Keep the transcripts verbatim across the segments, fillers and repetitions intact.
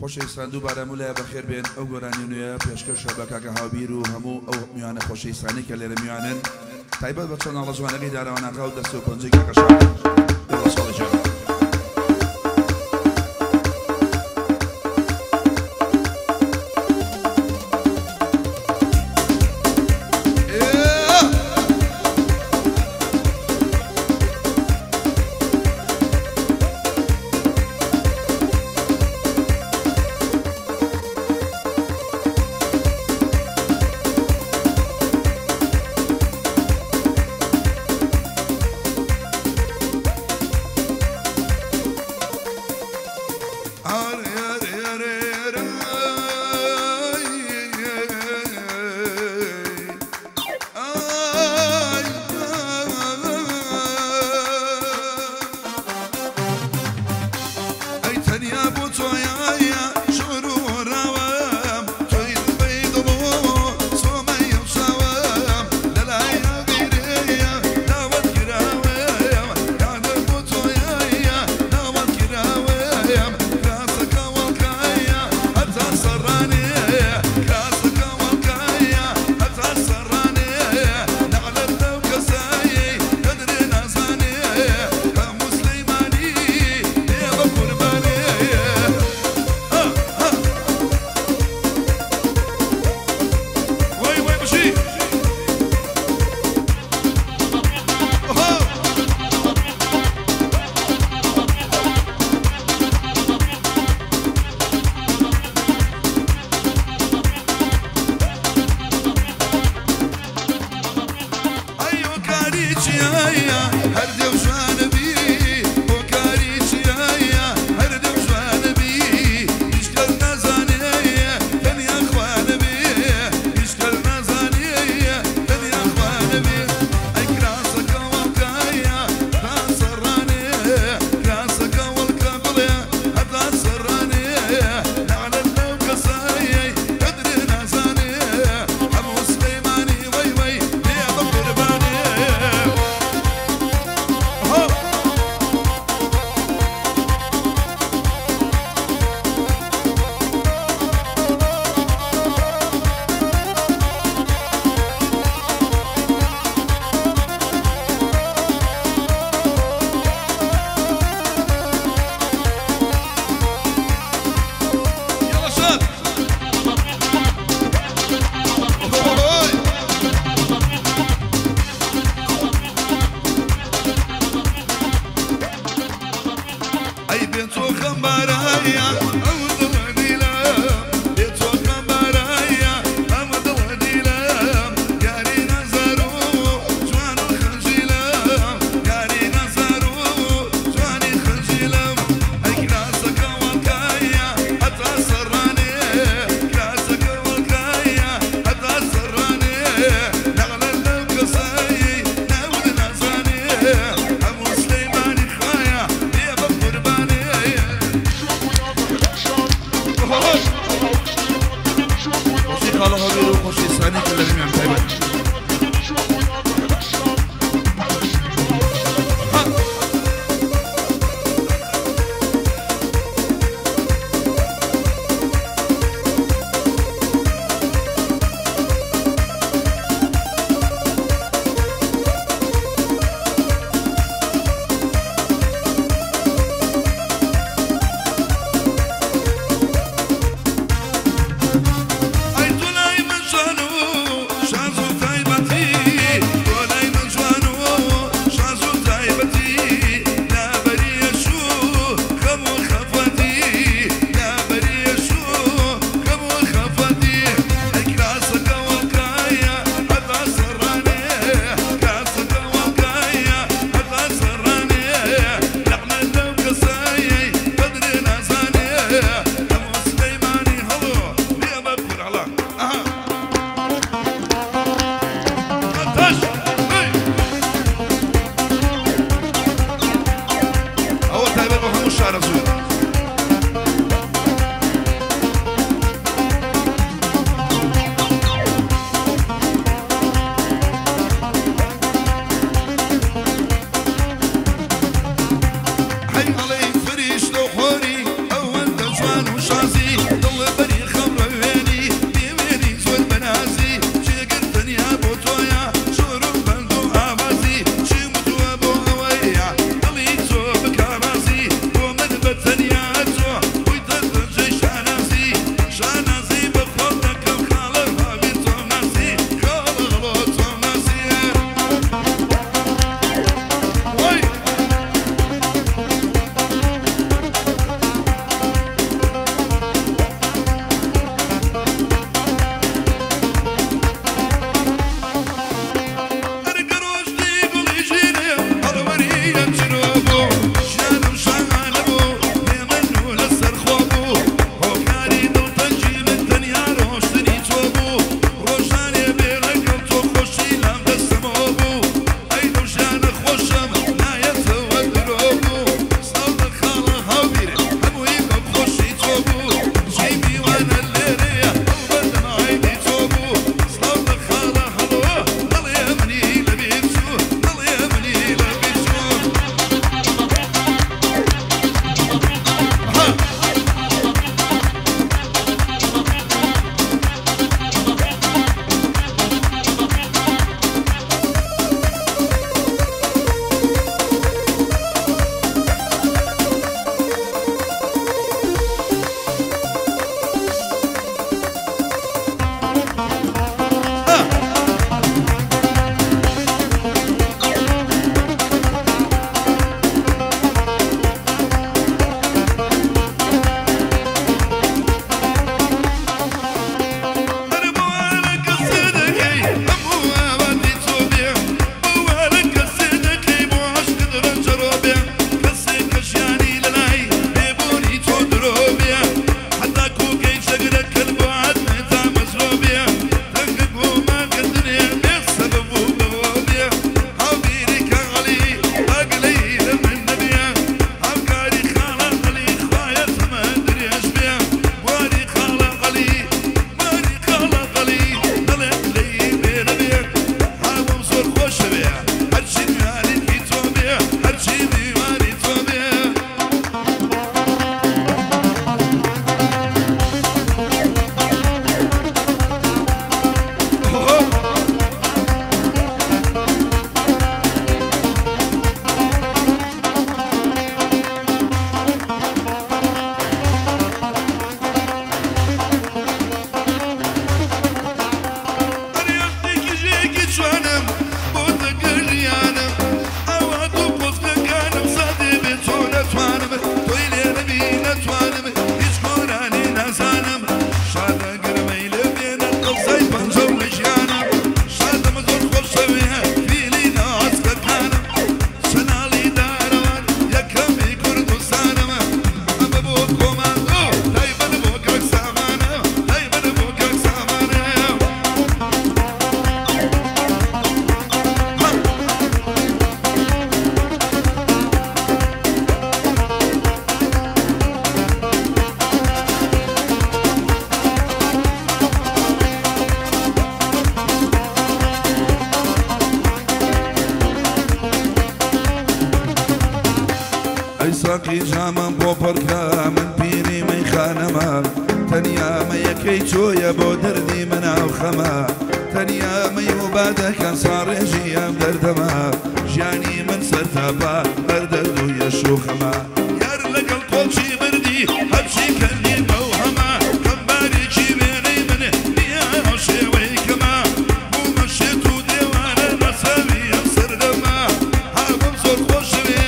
خوش ایسان دوباره مولا بخیر بین او گرانی نویا پیشکش شبکه که هاوبیر و همو او میانه خوش ایسانی که لیر میانن طیبت بچان الله زوانگی داره و نقاو دست و پنجی که کشان دولا سال جان شازي جامم بۆ پڕدا من پیری مەیخانەمە تەنیا مەیەکەی چۆیە بۆ دەردی مەناو خەمە تەنیا مەی وبا دەکەن ساڕێژی ئەم دەردەمە ژیانی من سەر تا پا بەر دەرد و یەش و خەمە یار لەگەڵ کۆچی بردی هەبشی کردی بەو هەمە کەمبارێکی وێنەی منێ نییە ئەو شێوەی کەمە بوومە شێت و دێوانە بەسەوی ئەم سەردەمە هاوم زۆر خۆشوێ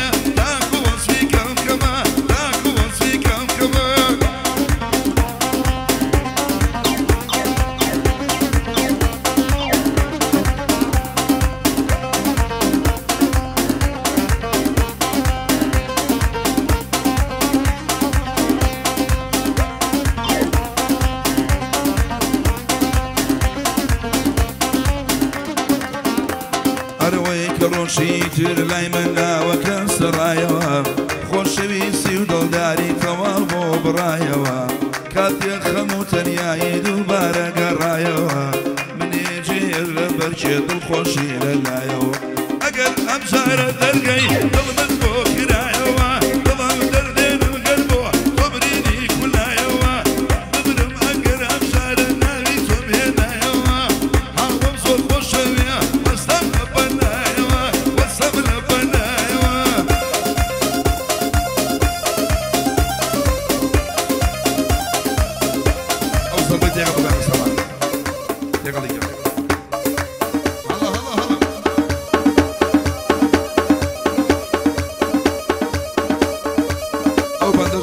شیتر لای من داوکن سرایوا خوشویسی و دلداری تواب و برایوا کاتی خموتنیای دوباره گرایوا منی جیل برچه دل خوشی لایوا اگر امشاره درگی دل من بکرایوا دلم دردن قلب و قبری کلایوا دبرم اگر امشاره نری تومیدایوا هوا بزور خوشویا استم بنا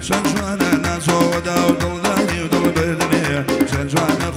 شنجوانه نازو و داو دل دانی و دل بدنی شنجوانه